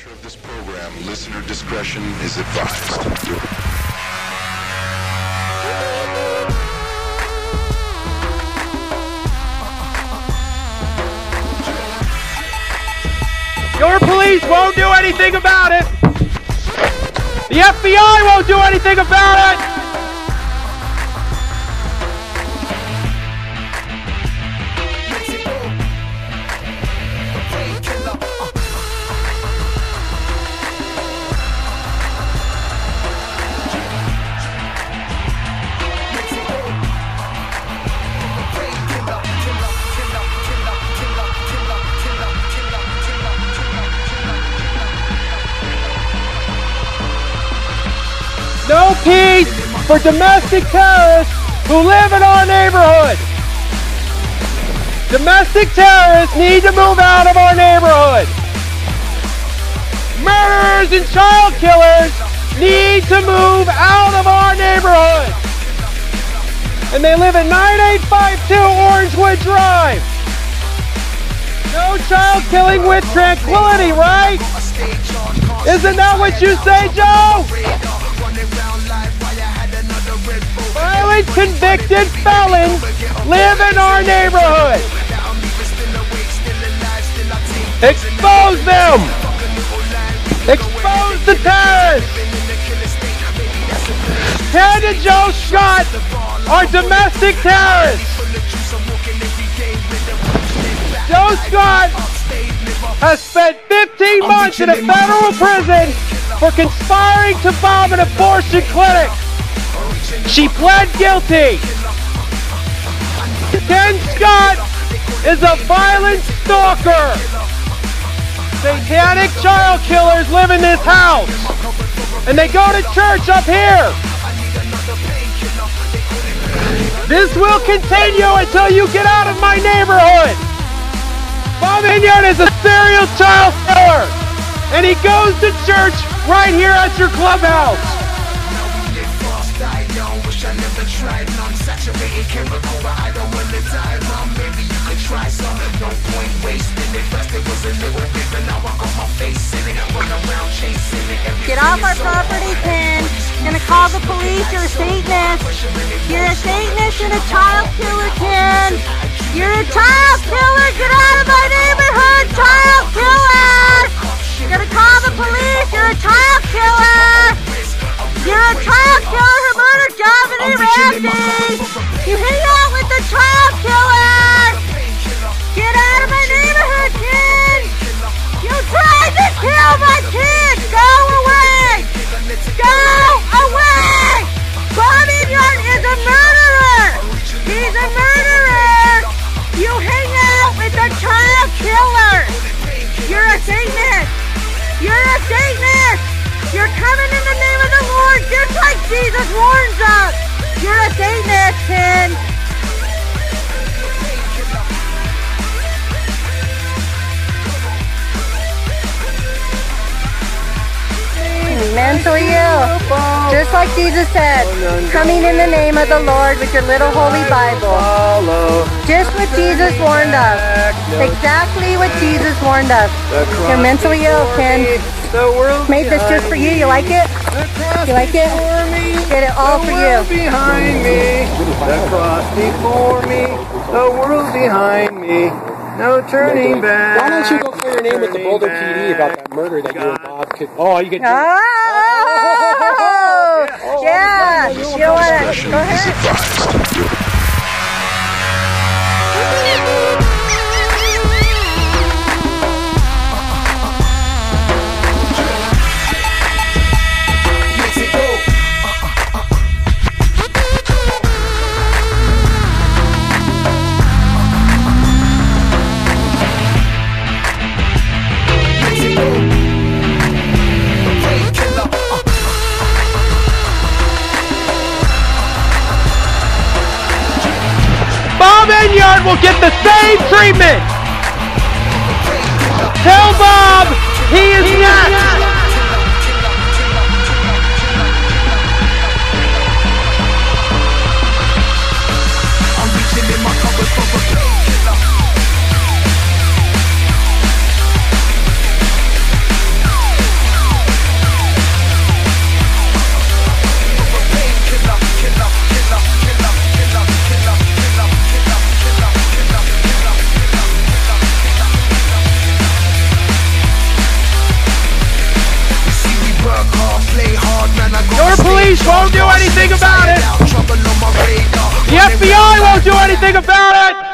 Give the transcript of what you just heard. nature of this program, listener discretion is advised. Your police won't do anything about it. The FBI won't do anything about it. No peace for domestic terrorists who live in our neighborhood. Domestic terrorists need to move out of our neighborhood. Murderers and child killers need to move out of our neighborhood. And they live at 9852 Orangewood Drive. No child killing with tranquility, right? Isn't that what you say, Joe? Violent convicted felons live in our neighborhood. Expose them. Expose the terrorists. Ken and Joe Scott are domestic terrorists. Joe Scott has spent 15 months in a federal prison for conspiring to bomb an abortion clinic. She pled guilty. Ken Scott is a violent stalker. Satanic child killers live in this house. And they go to church up here. This will continue until you get out of my neighborhood. Bob Enyart is a serial child killer. And he goes to church right here at your clubhouse. I never tried non-saturated chemical, but I don't want to die, Mom. Maybe you could try some. No point wasting it. First it was a little bit, but now I got my face in it. Run around chasing it. Get off our property, Ken. You're gonna call the police. You're a Satanist. You're a Satanist and a child killer, Ken. You're a child killer. Get out of my neighborhood, child killer. You're gonna call the police. You're a child killer. You're a child killer who murdered Dominique Ramsey! You hang out with the child killer! Get out of my neighborhood, kid! You tried to kill my kid! Go away! Go away! Bob Enyart is a murderer! He's a murderer! You hang out with the child killer! You're a Satanist! You're a Satanist! You're coming in the name of the Lord, just like Jesus warns us. You're a Satanist, Ken. Mentally ill, just like Jesus said, coming in the name of the Lord with your little holy Bible. Just what Jesus warned us. Exactly what Jesus warned us. You're mentally ill, Ken. Made this just for you. You like it? You like it? Did it all for you. Behind me, the cross before me, the world behind me. No turning back. Why don't you go clear your name with the Boulder PD about that murder that you and Bob could... Oh, you get... Oh! Yeah! You know what? Go ahead. Will get the same treatment. Tell Bob he is not. anything about it.